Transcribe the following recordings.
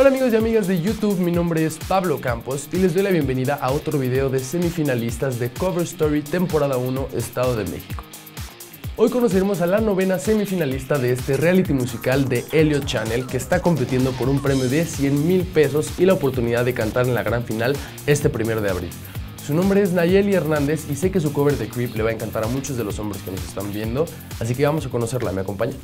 Hola amigos y amigas de YouTube, mi nombre es Pablo Campos y les doy la bienvenida a otro video de semifinalistas de Cover Story temporada 1 Estado de México. Hoy conoceremos a la novena semifinalista de este reality musical de Eliot Channel que está compitiendo por un premio de 100,000 pesos y la oportunidad de cantar en la gran final este 1 de abril. Su nombre es Nayeli Hernández y sé que su cover de Creep le va a encantar a muchos de los hombres que nos están viendo, así que vamos a conocerla, ¿me acompaña?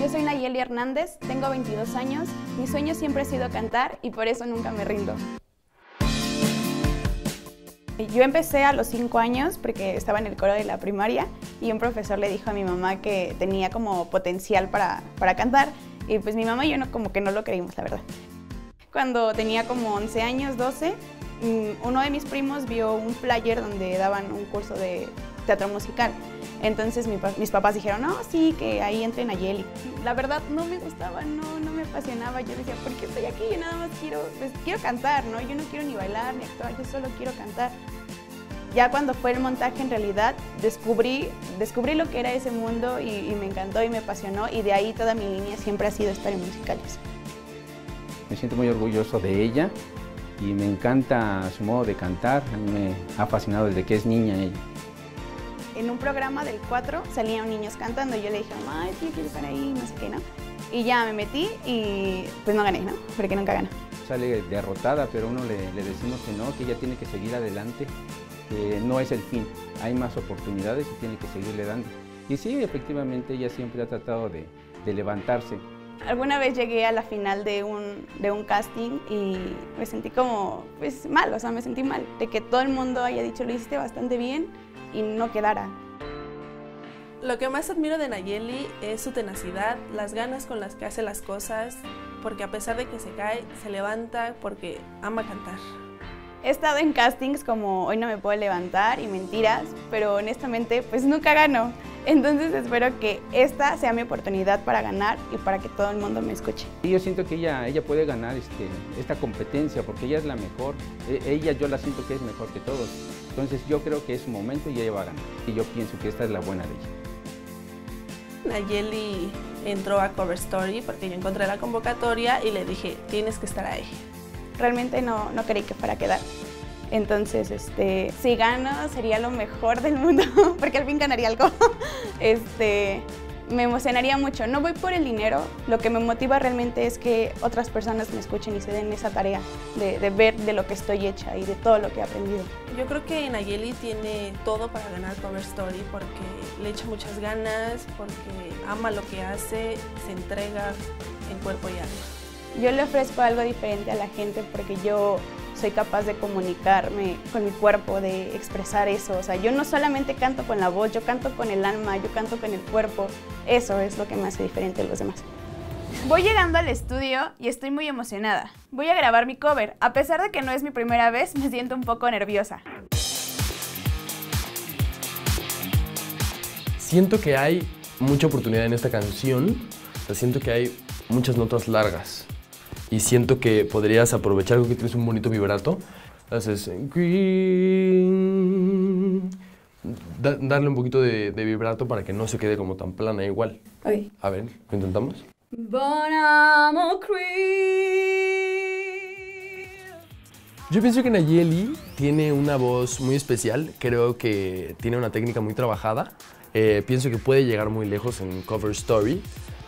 Yo soy Nayeli Hernández, tengo 22 años, mi sueño siempre ha sido cantar y por eso nunca me rindo. Yo empecé a los 5 años porque estaba en el coro de la primaria y un profesor le dijo a mi mamá que tenía como potencial para cantar y pues mi mamá y yo no, como que no lo creímos, la verdad. Cuando tenía como 11 años, 12, uno de mis primos vio un flyer donde daban un curso de teatro musical. Entonces mis papás dijeron, no, sí, que ahí entre Nayeli. La verdad no me gustaba, no me apasionaba. Yo decía, ¿por qué estoy aquí? Yo nada más quiero cantar, ¿no? Yo no quiero ni bailar ni actuar, yo solo quiero cantar. Ya cuando fue el montaje, en realidad, descubrí lo que era ese mundo y me encantó y me apasionó. Y de ahí toda mi línea siempre ha sido estar en musicales. Me siento muy orgulloso de ella y me encanta su modo de cantar. A mí me ha fascinado desde que es niña ella. En un programa del 4 salían Niños Cantando y yo le dije, mamá, sí, quiero estar ahí, no sé qué, ¿no? Y ya me metí y pues no gané, ¿no? Porque nunca gana. Sale derrotada, pero uno le decimos que no, que ella tiene que seguir adelante, que no es el fin, hay más oportunidades y tiene que seguirle dando. Y sí, efectivamente, ella siempre ha tratado de levantarse. Alguna vez llegué a la final de un casting y me sentí como, pues, mal, o sea, me sentí mal, de que todo el mundo haya dicho, lo hiciste bastante bien, y no quedara. Lo que más admiro de Nayeli es su tenacidad, las ganas con las que hace las cosas, porque a pesar de que se cae, se levanta porque ama cantar. He estado en castings como Hoy no me puedo levantar y Mentiras, pero honestamente pues nunca gano. Entonces espero que esta sea mi oportunidad para ganar y para que todo el mundo me escuche. Yo siento que ella puede ganar esta competencia porque ella es la mejor. Ella yo la siento que es mejor que todos. Entonces yo creo que es su momento y ella va a ganar. Y yo pienso que esta es la buena de ella. Nayeli entró a Cover Story porque yo encontré la convocatoria y le dije, tienes que estar ahí. Realmente no creí que fuera a quedar. Entonces, si gano sería lo mejor del mundo, porque al fin ganaría algo. Me emocionaría mucho. No voy por el dinero, lo que me motiva realmente es que otras personas me escuchen y se den esa tarea de ver de lo que estoy hecha y de todo lo que he aprendido. Yo creo que Nayeli tiene todo para ganar Cover Story porque le echa muchas ganas, porque ama lo que hace, se entrega en cuerpo y alma. Yo le ofrezco algo diferente a la gente porque yo soy capaz de comunicarme con mi cuerpo, de expresar eso. O sea, yo no solamente canto con la voz, yo canto con el alma, yo canto con el cuerpo. Eso es lo que me hace diferente de los demás. Voy llegando al estudio y estoy muy emocionada. Voy a grabar mi cover. A pesar de que no es mi primera vez, me siento un poco nerviosa. Siento que hay mucha oportunidad en esta canción. O sea, siento que hay muchas notas largas. Y siento que podrías aprovechar algo que tienes un bonito vibrato. Haces green. Darle un poquito de vibrato para que no se quede como tan plana igual. Ay. A ver, ¿lo intentamos? Yo pienso que Nayeli tiene una voz muy especial. Creo que tiene una técnica muy trabajada. Pienso que puede llegar muy lejos en Cover Story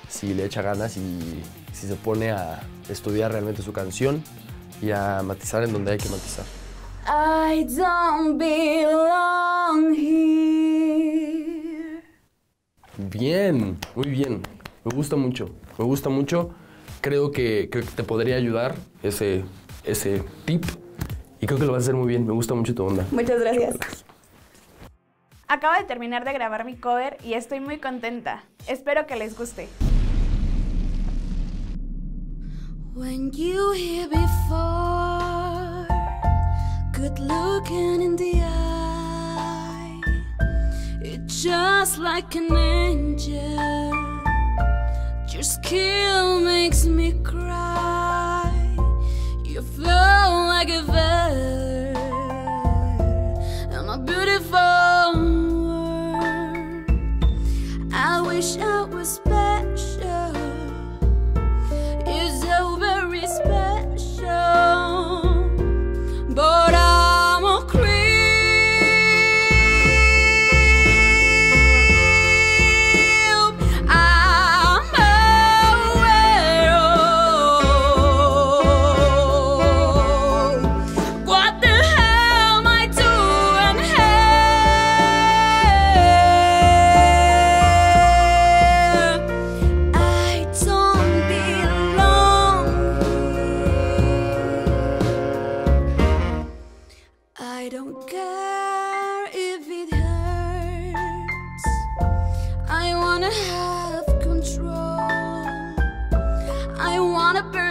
si le echa ganas y si se pone a estudiar realmente su canción y a matizar en donde hay que matizar. I don't belong here. Bien, muy bien. Me gusta mucho, me gusta mucho. Creo que te podría ayudar ese tip y creo que lo vas a hacer muy bien. Me gusta mucho tu onda. Muchas gracias. Acabo de terminar de grabar mi cover y estoy muy contenta. Espero que les guste. When you hear before, good looking in the eye, it's just like an angel, your skill makes me cry, you flow like a feather, and my beautiful world, I wish I was special.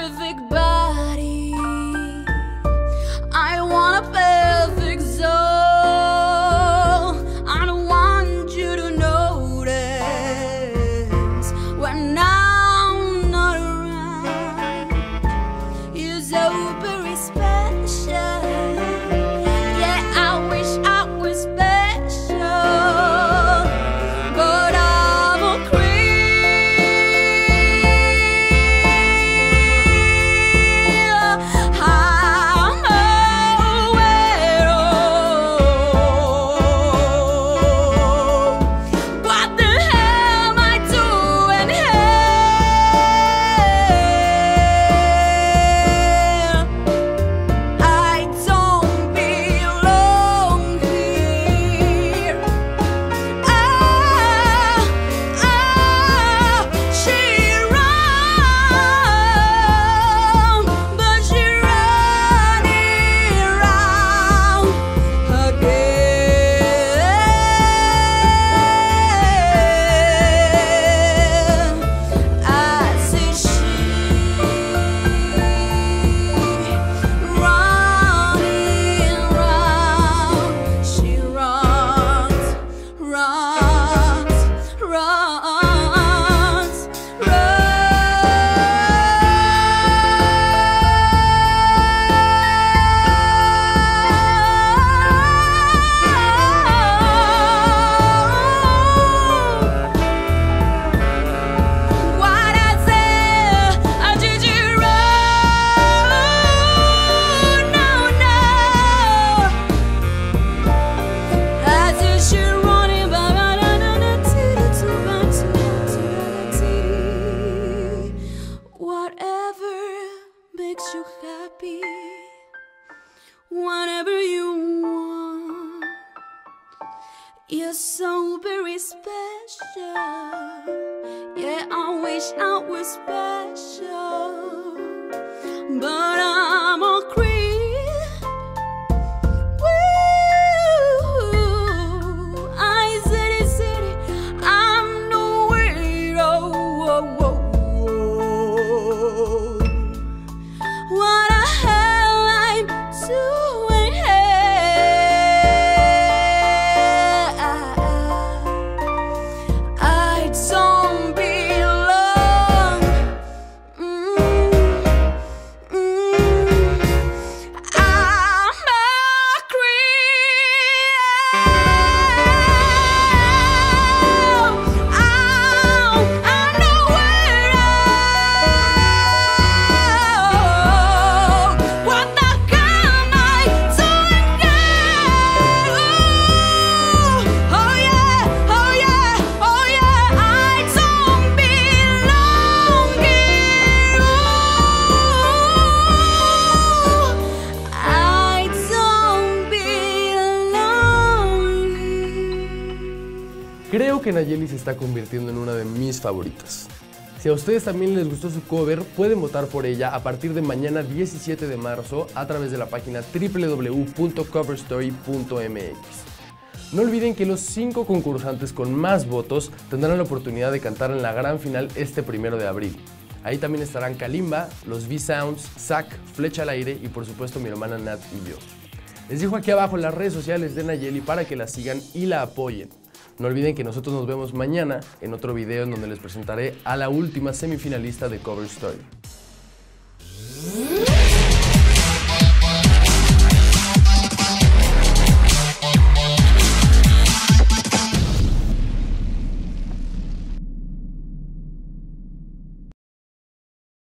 perfect body. I want a perfect soul. I don't want you to notice when I'm not around. You're so very special. Yeah, I wish I was special, but I'm a creep. I'm aware of what the hell am I doing here? I don't belong here. She ran, but she ran around again. I see she running round, she runs. What I said, I did you wrong. No, I did you wrong. Whatever makes you happy, whatever you want. You're so very special. Yeah, I wish I was special, but I'm a creep. Woo! I said it, I'm no weirdo. What the hell I'm doing here? I don't belong. I'm a creep. I'm nowhere. What the hell am I doing here? Oh yeah, oh yeah, oh yeah. I don't belong here. I don't belong. Creo que Nayeli se está convirtiendo en una de mis favoritas. Si a ustedes también les gustó su cover, pueden votar por ella a partir de mañana 17 de marzo a través de la página www.coverstory.mx. No olviden que los 5 concursantes con más votos tendrán la oportunidad de cantar en la gran final este 1 de abril. Ahí también estarán Kalimba, los V-Sounds, Zach, Flecha al Aire y por supuesto mi hermana Nat y yo. Les dejo aquí abajo las redes sociales de Nayeli para que la sigan y la apoyen. No olviden que nosotros nos vemos mañana en otro video en donde les presentaré a la última semifinalista de Cover Story.